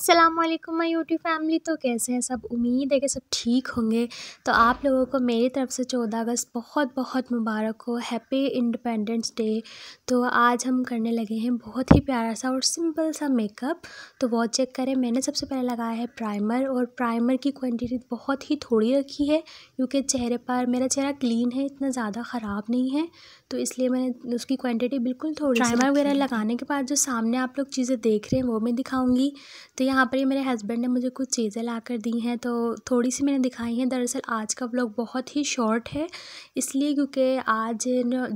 अस्सलामुअलैकुम my YouTube family. तो कैसे हैं सब? उम्मीद है कि सब ठीक होंगे। तो आप लोगों को मेरी तरफ से 14 अगस्त बहुत बहुत मुबारक हो। Happy independence day. तो आज हम करने लगे हैं बहुत ही प्यारा सा और सिंपल सा मेकअप। तो वो चेक करें। मैंने सबसे पहले लगाया है प्राइमर, और प्राइमर की क्वान्टिटी बहुत ही थोड़ी रखी है क्योंकि चेहरे पर मेरा चेहरा क्लीन है, इतना ज़्यादा ख़राब नहीं है, तो इसलिए मैंने उसकी क्वांटिटी बिल्कुल थोड़ी। प्राइमर वगैरह लगाने के बाद जो सामने आप लोग चीज़ें देख रहे हैं वो मैं दिखाऊंगी। तो यहाँ पर ये मेरे हस्बैंड ने मुझे कुछ चीज़ें लाकर दी हैं, तो थोड़ी सी मैंने दिखाई हैं। दरअसल आज का व्लॉग बहुत ही शॉर्ट है, इसलिए क्योंकि आज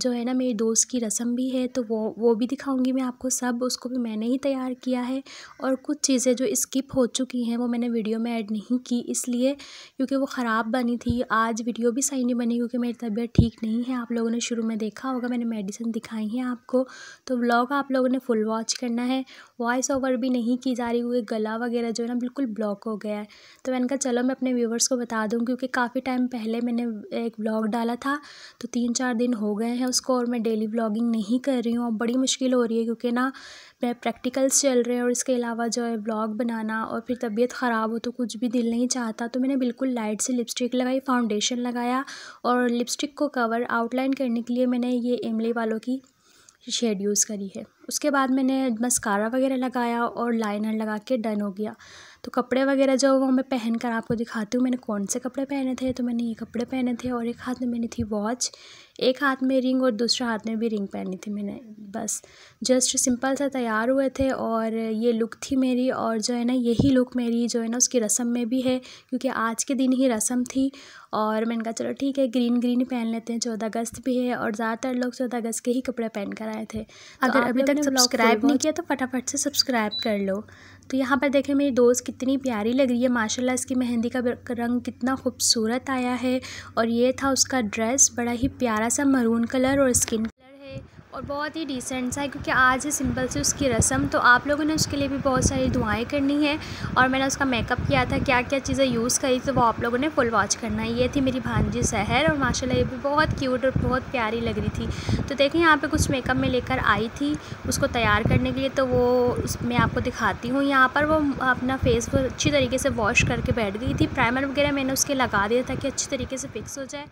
जो है ना मेरी दोस्त की रस्म भी है, तो वो भी दिखाऊंगी मैं आपको सब। उसको भी मैंने ही तैयार किया है, और कुछ चीज़ें जो स्किप हो चुकी हैं वो मैंने वीडियो में ऐड नहीं की, इसलिए क्योंकि वो ख़राब बनी थी। आज वीडियो भी सही नहीं बनी क्योंकि मेरी तबीयत ठीक नहीं है। आप लोगों ने शुरू में देखा होगा मैंने मेडिसिन दिखाई है आपको। तो व्लॉग आप लोगों ने फुल वॉच करना है। वॉइस ओवर भी नहीं की जा रही हुई, गला वगैरह जो है ना बिल्कुल ब्लॉक हो गया है। तो मैंने कहा चलो मैं अपने व्यूवर्स को बता दूं, क्योंकि काफ़ी टाइम पहले मैंने एक व्लॉग डाला था, तो 3-4 दिन हो गए हैं उसको, और मैं डेली व्लॉगिंग नहीं कर रही हूँ। बड़ी मुश्किल हो रही है क्योंकि ना मेरे प्रैक्टिकल्स चल रहे हैं, और इसके अलावा जो है व्लॉग बनाना, और फिर तबीयत ख़राब हो तो कुछ भी दिल नहीं चाहता। तो मैंने बिल्कुल लाइट से लिपस्टिक लगाई, फाउंडेशन लगाया, और लिपस्टिक को कवर आउटलाइन करने के लिए मैंने ये इमली वालों की शेड यूज़ करी है। उसके बाद मैंने मस्कारा वगैरह लगाया और लाइनर लगा के डन हो गया। तो कपड़े वगैरह जो वो मैं पहन कर आपको दिखाती हूँ मैंने कौन से कपड़े पहने थे। तो मैंने ये कपड़े पहने थे, और एक हाथ में मैंने थी वॉच, एक हाथ में रिंग, और दूसरा हाथ में भी रिंग पहनी थी मैंने। बस जस्ट सिंपल सा तैयार हुए थे, और ये लुक थी मेरी। और जो है ना यही लुक मेरी जो है ना उसकी रस्म में भी है, क्योंकि आज के दिन ही रस्म थी, और मैंने कहा चलो ठीक है ग्रीन ही पहन लेते हैं। 14 अगस्त भी है, और ज़्यादातर लोग 14 अगस्त के ही कपड़े पहन कर आए थे। अगर अभी तक सब्सक्राइब नहीं किया तो फटाफट से सब्सक्राइब कर लो। तो यहाँ पर देखें मेरी दोस्त कितनी प्यारी लग रही है माशाल्लाह। इसकी मेहंदी का रंग कितना खूबसूरत आया है, और ये था उसका ड्रेस, बड़ा ही प्यारा सा मरून कलर और स्किन कलर है, और बहुत ही डिसेंट सा है क्योंकि आज है सिंपल से उसकी रस्म। तो आप लोगों ने उसके लिए भी बहुत सारी दुआएं करनी है, और मैंने उसका मेकअप किया था, क्या क्या चीज़ें यूज़ करी, तो वो आप लोगों ने फुल वॉच करना है। ये थी मेरी भांजी सहर, और माशाल्लाह ये भी बहुत क्यूट और बहुत प्यारी लग रही थी। तो देखें यहाँ पे कुछ मेकअप में लेकर आई थी उसको तैयार करने के लिए, तो वो मैं आपको दिखाती हूँ। यहाँ पर वो अपना फेस को अच्छी तरीके से वॉश करके बैठ गई थी। प्राइमर वगैरह मैंने उसके लगा दिया ताकि अच्छी तरीके से फिक्स हो जाए।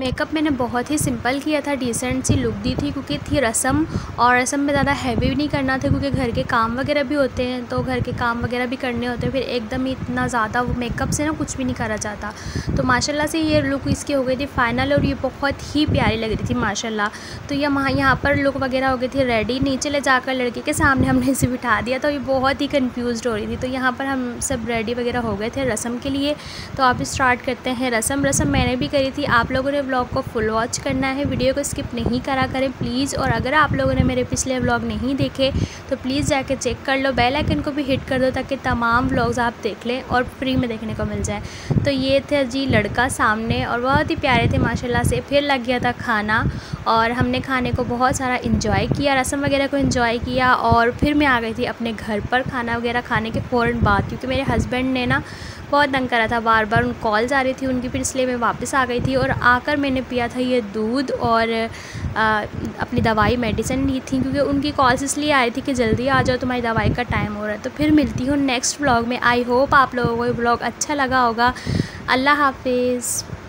मेकअप मैंने बहुत ही सिंपल किया था, डिसेंट सी लुक दी थी क्योंकि थी रस्म, और रस्म में ज़्यादा हैवी भी नहीं करना था क्योंकि घर के काम वगैरह भी होते हैं, तो घर के काम वगैरह भी करने होते हैं, फिर एकदम ही इतना ज़्यादा मेकअप से ना कुछ भी नहीं करा जाता। तो माशाल्लाह से ये लुक इसकी हो गई थी फाइनल, और ये बहुत ही प्यारी लग रही थी माशाल्लाह। तो ये यहाँ पर लुक वगैरह हो गई थी रेडी। नीचे ले जाकर लड़के के सामने हमने इसे बिठा दिया, तो ये बहुत ही कन्फ्यूज़ हो रही थी। तो यहाँ पर हम सब रेडी वगैरह हो गए थे रस्म के लिए। तो आप स्टार्ट करते हैं रस्म। रस्म मैंने भी करी थी। आप लोगों ने व्लॉग को फुल वॉच करना है, वीडियो को स्किप नहीं करा करें प्लीज़। और अगर आप लोगों ने मेरे पिछले व्लॉग नहीं देखे तो प्लीज़ जाके चेक कर लो, बेल आइकन को भी हिट कर दो ताकि तमाम व्लॉग्स आप देख लें और फ्री में देखने को मिल जाए। तो ये थे जी लड़का सामने, और बहुत ही प्यारे थे माशाल्लाह से। फिर लग गया था खाना, और हमने खाने को बहुत सारा इंजॉय किया, रस्म वगैरह को इंजॉय किया, और फिर मैं आ गई थी अपने घर पर खाना वगैरह खाने के फ़ौरन बाद, क्योंकि मेरे हस्बैंड ने ना बहुत तंग करा था, बार बार उन कॉल्स आ रही थी उनकी, फिर इसलिए मैं वापस आ गई थी। और आकर मैंने पिया था ये दूध, और अपनी दवाई मेडिसिन ली थी क्योंकि उनकी कॉल्स इसलिए आ रही थी कि जल्दी आ जाओ तुम्हारी दवाई का टाइम हो रहा है। तो फिर मिलती हूँ नेक्स्ट व्लॉग में। आई होप आप लोगों को ये व्लॉग अच्छा लगा होगा। अल्लाह हाफिज़।